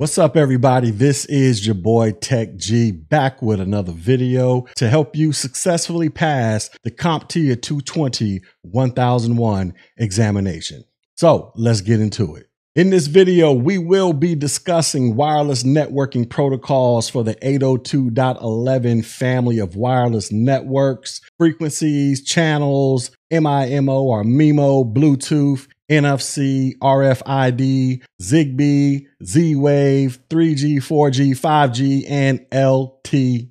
What's up, everybody? This is your boy Tech G, back with another video to help you successfully pass the CompTIA 220-1001 examination. So let's get into it. In this video, we will be discussing wireless networking protocols for the 802.11 family of wireless networks, frequencies, channels, MIMO or MIMO, Bluetooth, NFC, RFID, ZigBee, Z-Wave, 3G, 4G, 5G, and LTE.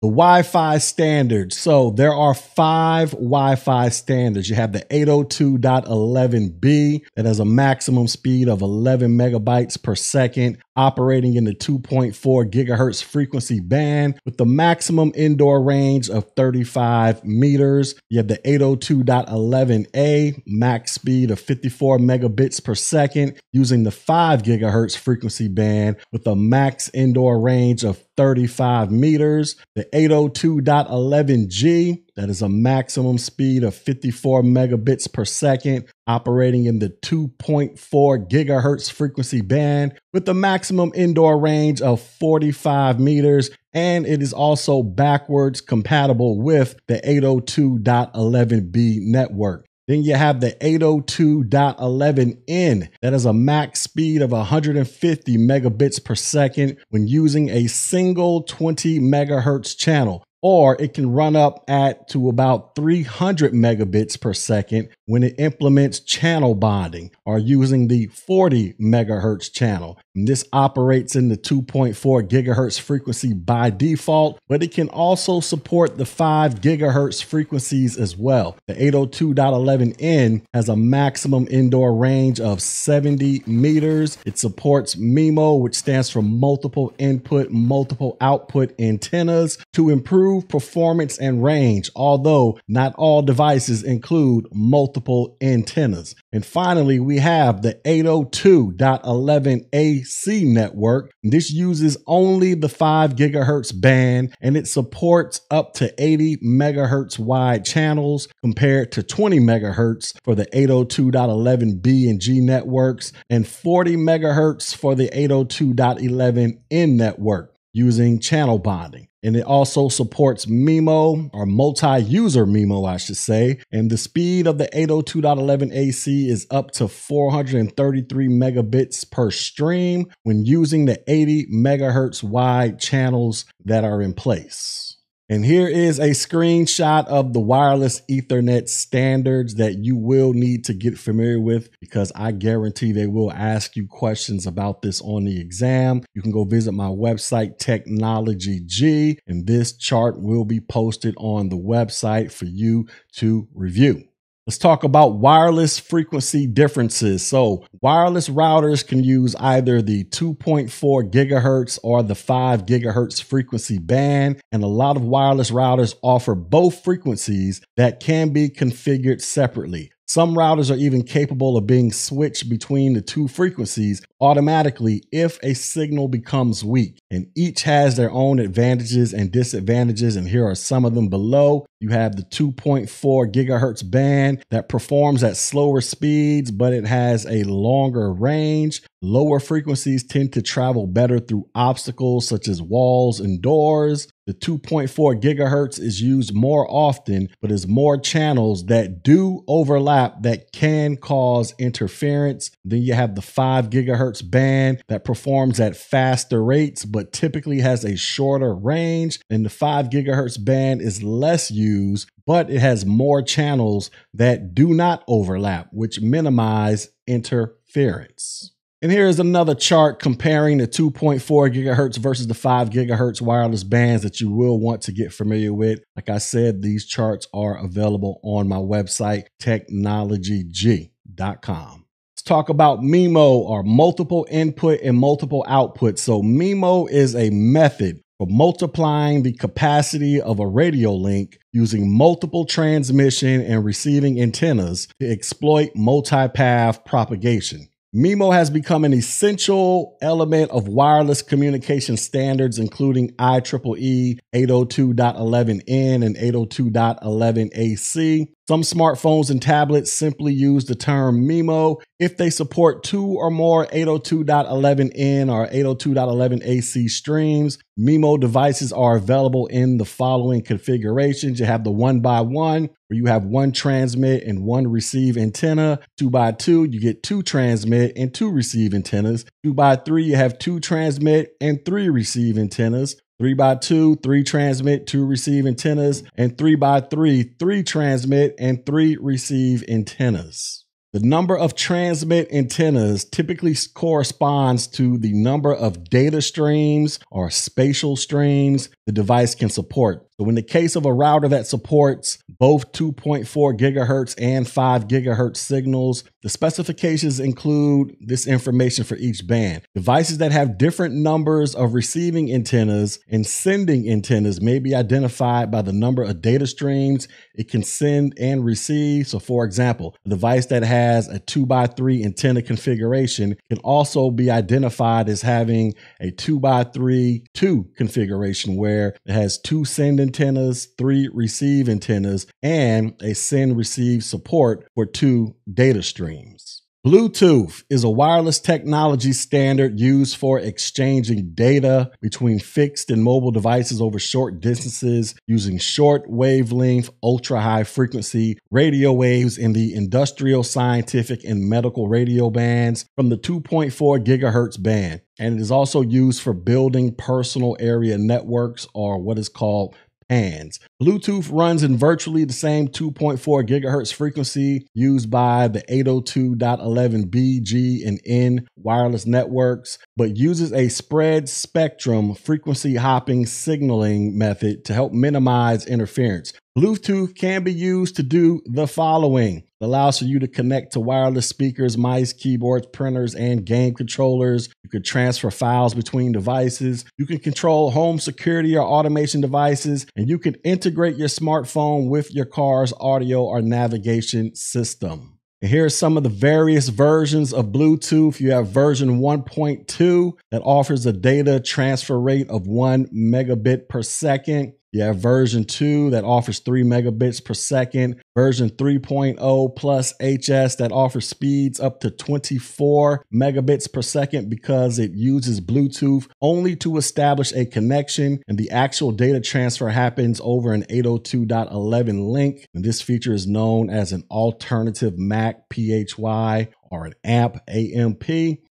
The Wi-Fi standards. So there are 5 Wi-Fi standards. You have the 802.11b that has a maximum speed of 11 megabytes per second, operating in the 2.4 gigahertz frequency band with the maximum indoor range of 35 meters. You have the 802.11a, max speed of 54 megabits per second, using the 5 gigahertz frequency band with a max indoor range of 35 meters. The 802.11g, that is a maximum speed of 54 megabits per second, operating in the 2.4 gigahertz frequency band with the maximum indoor range of 45 meters. And it is also backwards compatible with the 802.11b network. Then you have the 802.11n that has a max speed of 150 megabits per second when using a single 20 megahertz channel, or it can run up to about 300 megabits per second when it implements channel bonding or using the 40 megahertz channel. And this operates in the 2.4 gigahertz frequency by default, but it can also support the 5 gigahertz frequencies as well. The 802.11n has a maximum indoor range of 70 meters. It supports MIMO, which stands for multiple input, multiple output antennas, to improve performance and range, although not all devices include multiple antennas. And finally, we have the 802.11ac network. This uses only the 5 gigahertz band, and it supports up to 80 megahertz wide channels compared to 20 megahertz for the 802.11b and G networks, and 40 megahertz for the 802.11n network, using channel bonding. And it also supports MIMO, or multi-user MIMO, I should say. And the speed of the 802.11ac is up to 433 megabits per stream when using the 80 megahertz wide channels that are in place. And here is a screenshot of the wireless Ethernet standards that you will need to get familiar with, because I guarantee they will ask you questions about this on the exam. You can go visit my website, TechnologyGee, and this chart will be posted on the website for you to review. Let's talk about wireless frequency differences. So wireless routers can use either the 2.4 gigahertz or the 5 gigahertz frequency band. And a lot of wireless routers offer both frequencies that can be configured separately. Some routers are even capable of being switched between the two frequencies automatically if a signal becomes weak. And each has their own advantages and disadvantages, and here are some of them below. You have the 2.4 gigahertz band that performs at slower speeds, but it has a longer range. Lower frequencies tend to travel better through obstacles such as walls and doors. The 2.4 gigahertz is used more often, but there's more channels that do overlap that can cause interference. Then you have the 5 gigahertz band that performs at faster rates, but typically has a shorter range. And the 5 gigahertz band is less used, but it has more channels that do not overlap, which minimize interference. And here's another chart comparing the 2.4 gigahertz versus the 5 gigahertz wireless bands that you will want to get familiar with. Like I said, these charts are available on my website, TechnologyGee.com. Talk about MIMO, or multiple input and multiple output. So MIMO is a method for multiplying the capacity of a radio link using multiple transmission and receiving antennas to exploit multipath propagation. MIMO has become an essential element of wireless communication standards, including IEEE 802.11n and 802.11ac. Some smartphones and tablets simply use the term MIMO if they support two or more 802.11n or 802.11ac streams. MIMO devices are available in the following configurations. You have the 1x1, where you have one transmit and one receive antenna. 2x2, you get two transmit and two receive antennas. 2x3, you have two transmit and three receive antennas. 3x2, three transmit, two receive antennas, and 3x3, three transmit and three receive antennas. The number of transmit antennas typically corresponds to the number of data streams or spatial streams the device can support. So in the case of a router that supports both 2.4 gigahertz and 5 gigahertz signals, the specifications include this information for each band. Devices that have different numbers of receiving antennas and sending antennas may be identified by the number of data streams it can send and receive. So for example, a device that has a 2x3 antenna configuration can also be identified as having a 2x3/2 configuration, where it has two send antennas, three receive antennas, and a send-receive support for two data streams. Bluetooth is a wireless technology standard used for exchanging data between fixed and mobile devices over short distances using short wavelength, ultra-high frequency radio waves in the industrial, scientific, and medical radio bands from the 2.4 gigahertz band. And it is also used for building personal area networks, or what is called PANs. Bluetooth runs in virtually the same 2.4 gigahertz frequency used by the 802.11b, g, and n wireless networks, but uses a spread spectrum frequency hopping signaling method to help minimize interference. Bluetooth can be used to do the following. It allows for you to connect to wireless speakers, mice, keyboards, printers, and game controllers. You can transfer files between devices. You can control home security or automation devices, and you can integrate your smartphone with your car's audio or navigation system. And here are some of the various versions of Bluetooth. You have version 1.2 that offers a data transfer rate of 1 megabit per second. You have version 2 that offers 3 megabits per second. Version 3.0 plus HS that offers speeds up to 24 megabits per second because it uses Bluetooth only to establish a connection, and the actual data transfer happens over an 802.11 link. And this feature is known as an alternative MAC PHY or an AMP, AMP.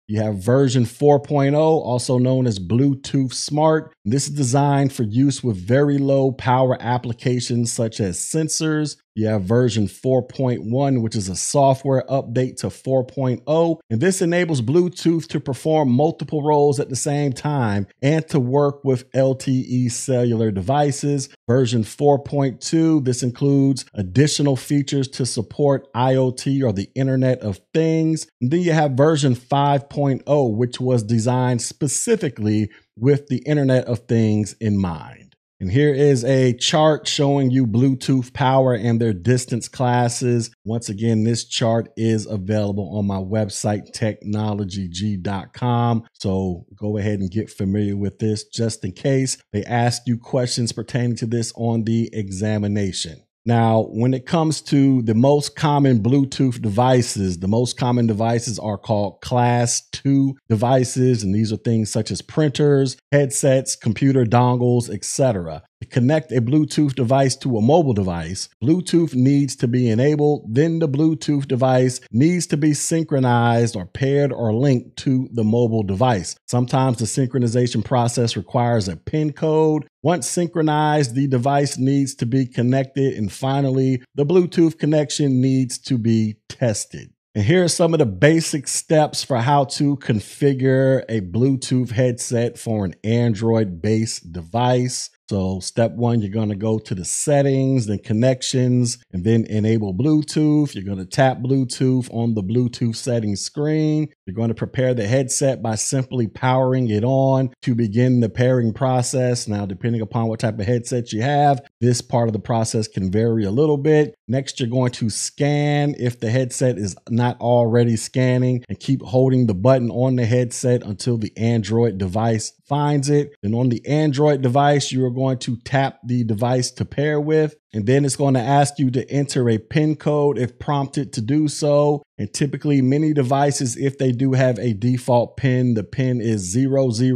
You have version 4.0, also known as Bluetooth Smart. This is designed for use with very low power applications such as sensors. You have version 4.1, which is a software update to 4.0. And this enables Bluetooth to perform multiple roles at the same time and to work with LTE cellular devices. Version 4.2, this includes additional features to support IoT or the Internet of Things. And then you have version 5.0, which was designed specifically with the Internet of Things in mind. And here is a chart showing you Bluetooth power and their distance classes. Once again, this chart is available on my website, TechnologyGee.com. So go ahead and get familiar with this just in case they ask you questions pertaining to this on the examination. Now, when it comes to the most common Bluetooth devices, the most common devices are called class 2 devices, and these are things such as printers, headsets, computer dongles, etc. To connect a Bluetooth device to a mobile device, Bluetooth needs to be enabled. Then the Bluetooth device needs to be synchronized or paired or linked to the mobile device. Sometimes the synchronization process requires a PIN code. Once synchronized, the device needs to be connected. And finally, the Bluetooth connection needs to be tested. And here are some of the basic steps for how to configure a Bluetooth headset for an Android-based device. So step one, you're going to go to the settings, then connections, and then enable Bluetooth. You're going to tap Bluetooth on the Bluetooth settings screen. You're going to prepare the headset by simply powering it on to begin the pairing process. Now, depending upon what type of headset you have, this part of the process can vary a little bit. Next, you're going to scan if the headset is not already scanning, and keep holding the button on the headset until the Android device finds it. And on the Android device, you are going to tap the device to pair with, and then it's going to ask you to enter a PIN code if prompted to do so. And typically many devices, if they do have a default PIN, the PIN is 0000.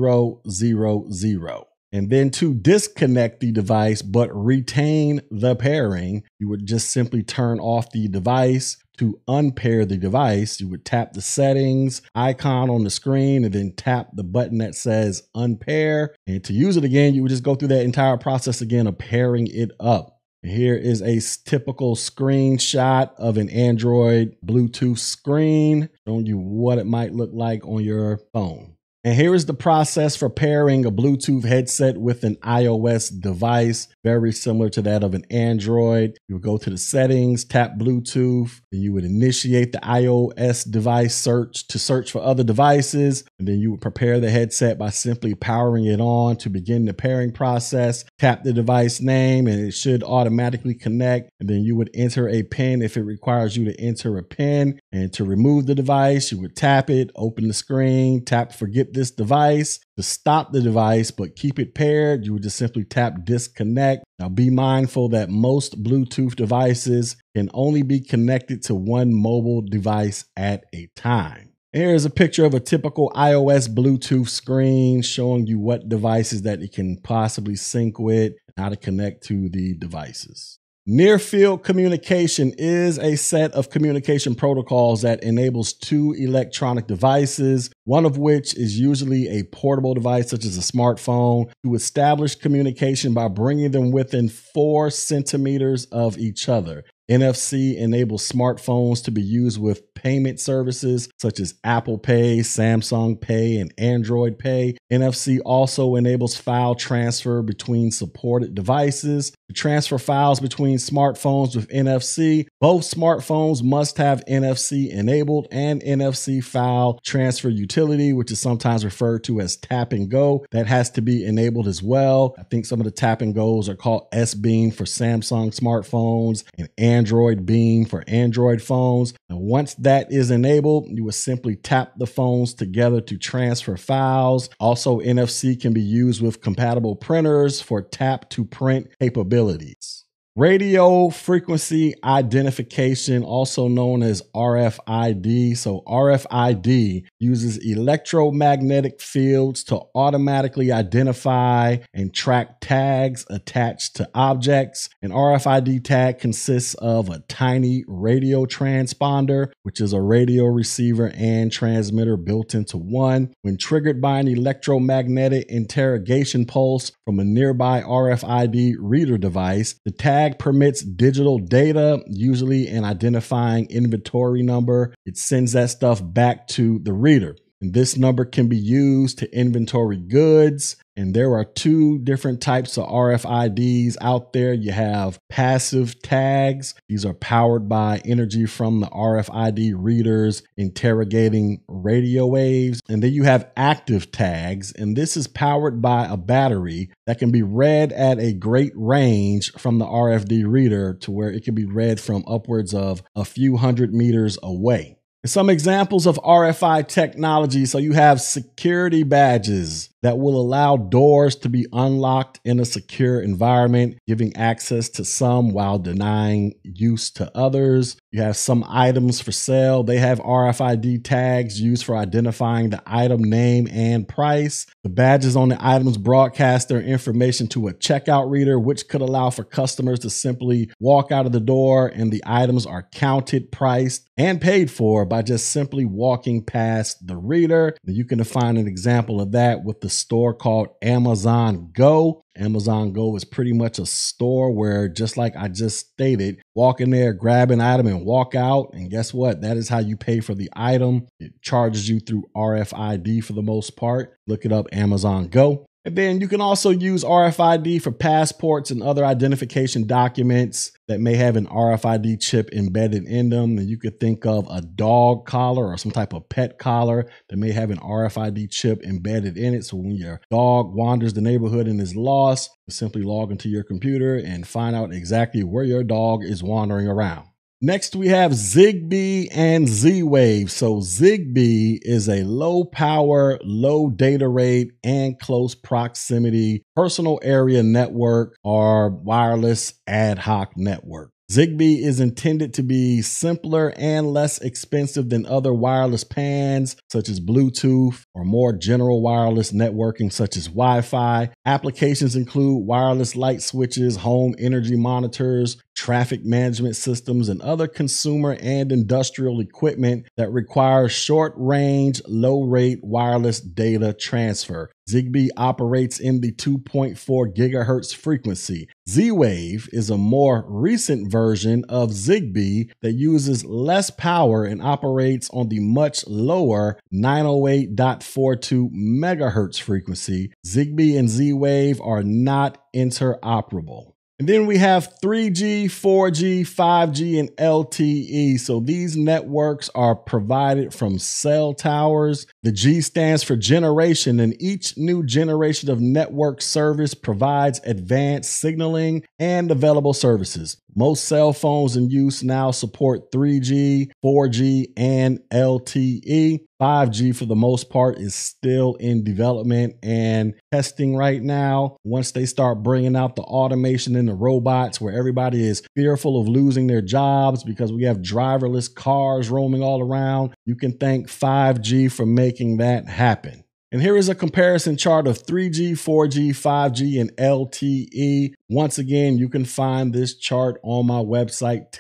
And then to disconnect the device but retain the pairing, you would just simply turn off the device. To unpair the device, you would tap the settings icon on the screen and then tap the button that says unpair. And to use it again, you would just go through that entire process again of pairing it up. Here is a typical screenshot of an Android Bluetooth screen showing you what it might look like on your phone. And here is the process for pairing a Bluetooth headset with an iOS device, very similar to that of an Android. You would go to the settings, tap Bluetooth, and you would initiate the iOS device search to search for other devices. And then you would prepare the headset by simply powering it on to begin the pairing process. Tap the device name and it should automatically connect. And then you would enter a PIN if it requires you to enter a PIN. And to remove the device, you would tap it, open the screen, tap forget this device. To stop the device but keep it paired, you would just simply tap disconnect. Now be mindful that most Bluetooth devices can only be connected to one mobile device at a time. Here's a picture of a typical iOS Bluetooth screen showing you what devices that it can possibly sync with and how to connect to the devices. Near field communication is a set of communication protocols that enables two electronic devices, one of which is usually a portable device such as a smartphone, to establish communication by bringing them within 4 centimeters of each other. NFC enables smartphones to be used with payment services such as Apple Pay, Samsung Pay, and Android Pay. NFC also enables file transfer between supported devices. To transfer files between smartphones with NFC, both smartphones must have NFC enabled and NFC file transfer utility, which is sometimes referred to as tap and go. That has to be enabled as well. I think some of the tap and goes are called S-Beam for Samsung smartphones and Android Beam for Android phones. And once that is enabled, you will simply tap the phones together to transfer files. Also, NFC can be used with compatible printers for tap to print capabilities. Radio frequency identification, also known as RFID. So RFID uses electromagnetic fields to automatically identify and track tags attached to objects. An RFID tag consists of a tiny radio transponder, which is a radio receiver and transmitter built into one. When triggered by an electromagnetic interrogation pulse from a nearby RFID reader device, the tag permits digital data, usually an identifying inventory number. It sends that stuff back to the reader. And this number can be used to inventory goods. And there are two different types of RFIDs out there. You have passive tags. These are powered by energy from the RFID readers interrogating radio waves. And then you have active tags. And this is powered by a battery that can be read at a great range from the RFID reader to where it can be read from upwards of a few hundred meters away. Some examples of RFID technology. So you have security badges that will allow doors to be unlocked in a secure environment, giving access to some while denying use to others. You have some items for sale. They have RFID tags used for identifying the item name and price. The badges on the items broadcast their information to a checkout reader, which could allow for customers to simply walk out of the door, and the items are counted, priced, and paid for by just simply walking past the reader. You can find an example of that with the store called Amazon Go. Amazon Go is pretty much a store where, just like I just stated, walk in there, grab an item and walk out. And guess what? That is how you pay for the item. It charges you through RFID for the most part. Look it up, Amazon Go. And then you can also use RFID for passports and other identification documents that may have an RFID chip embedded in them. And you could think of a dog collar or some type of pet collar that may have an RFID chip embedded in it. So when your dog wanders the neighborhood and is lost, you simply log into your computer and find out exactly where your dog is wandering around. Next, we have ZigBee and Z-Wave. So ZigBee is a low power, low data rate, and close proximity personal area network or wireless ad hoc network. ZigBee is intended to be simpler and less expensive than other wireless PANs, such as Bluetooth or more general wireless networking, such as Wi-Fi. Applications include wireless light switches, home energy monitors, traffic management systems, and other consumer and industrial equipment that require short-range, low-rate wireless data transfer. ZigBee operates in the 2.4 gigahertz frequency. Z-Wave is a more recent version of ZigBee that uses less power and operates on the much lower 908.42 megahertz frequency. ZigBee and Z-Wave are not interoperable. And then we have 3G, 4G, 5G, and LTE. So these networks are provided from cell towers. The G stands for generation, and each new generation of network service provides advanced signaling and available services. Most cell phones in use now support 3G, 4G, and LTE. 5G, for the most part, is still in development and testing right now. Once they start bringing out the automation and the robots, where everybody is fearful of losing their jobs because we have driverless cars roaming all around, you can thank 5G for making that happen. And here is a comparison chart of 3G, 4G, 5G, and LTE. Once again, you can find this chart on my website,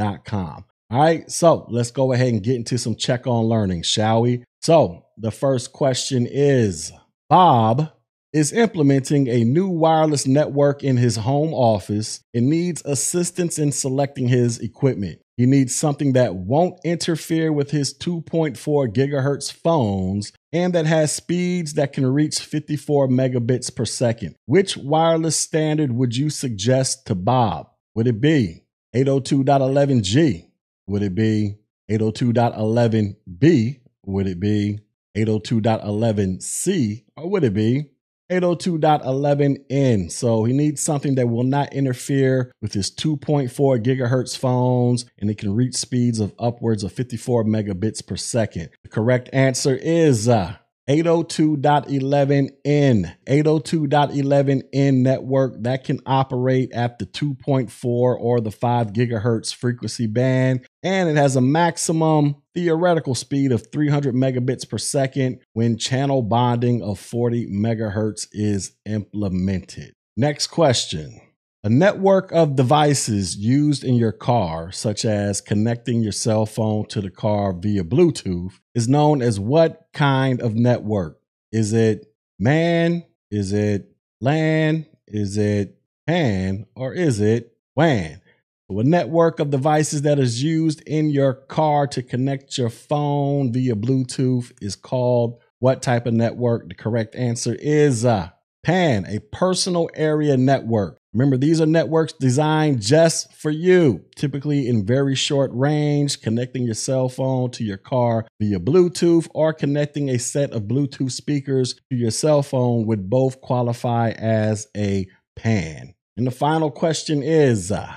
TechnologyGee.com. All right, so let's go ahead and get into some check on learning, shall we? So the first question is, Bob is implementing a new wireless network in his home office and needs assistance in selecting his equipment. He needs something that won't interfere with his 2.4 gigahertz phones and that has speeds that can reach 54 megabits per second. Which wireless standard would you suggest to Bob? Would it be 802.11g? Would it be 802.11b? Would it be 802.11c? Or would it be 802.11n? So he needs something that will not interfere with his 2.4 gigahertz phones, and it can reach speeds of upwards of 54 megabits per second. The correct answer is 802.11n. 802.11n network that can operate at the 2.4 or the 5 gigahertz frequency band, and it has a maximum theoretical speed of 300 megabits per second when channel bonding of 40 megahertz is implemented. Next question. A network of devices used in your car, such as connecting your cell phone to the car via Bluetooth, is known as what kind of network? Is it MAN? Is it LAN? Is it PAN? Or is it WAN? So a network of devices that is used in your car to connect your phone via Bluetooth is called what type of network? The correct answer is PAN, a personal area network. Remember, these are networks designed just for you, typically in very short range, connecting your cell phone to your car via Bluetooth or connecting a set of Bluetooth speakers to your cell phone would both qualify as a PAN. And the final question is, the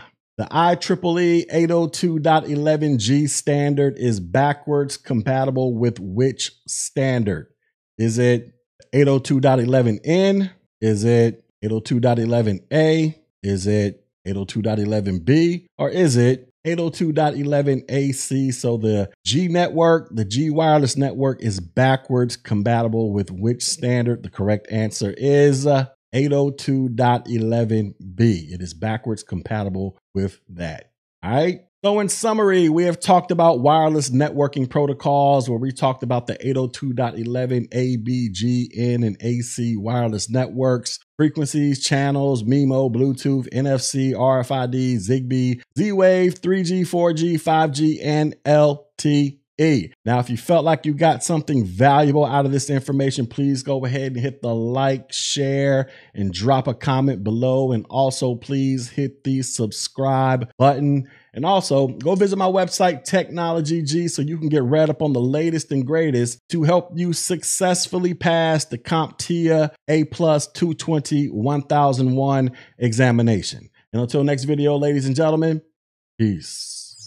IEEE 802.11g standard is backwards compatible with which standard? Is it 802.11n? Is it 802.11a? Is it 802.11b? Or is it 802.11ac? So the G network, the G wireless network, is backwards compatible with which standard? The correct answer is 802.11b. It is backwards compatible with that. All right. So in summary, we have talked about wireless networking protocols, where we talked about the 802.11a, b, g, n, and ac wireless networks, frequencies, channels, MIMO, Bluetooth, NFC, RFID, ZigBee, Z-Wave, 3G, 4G, 5G, and LTE. Now, if you felt like you got something valuable out of this information, please go ahead and hit the like, share, and drop a comment below. And also, please hit the subscribe button. And also, go visit my website, TechnologyG, so you can get read up on the latest and greatest to help you successfully pass the CompTIA A-plus 220-1001 examination. And until next video, ladies and gentlemen, Peace.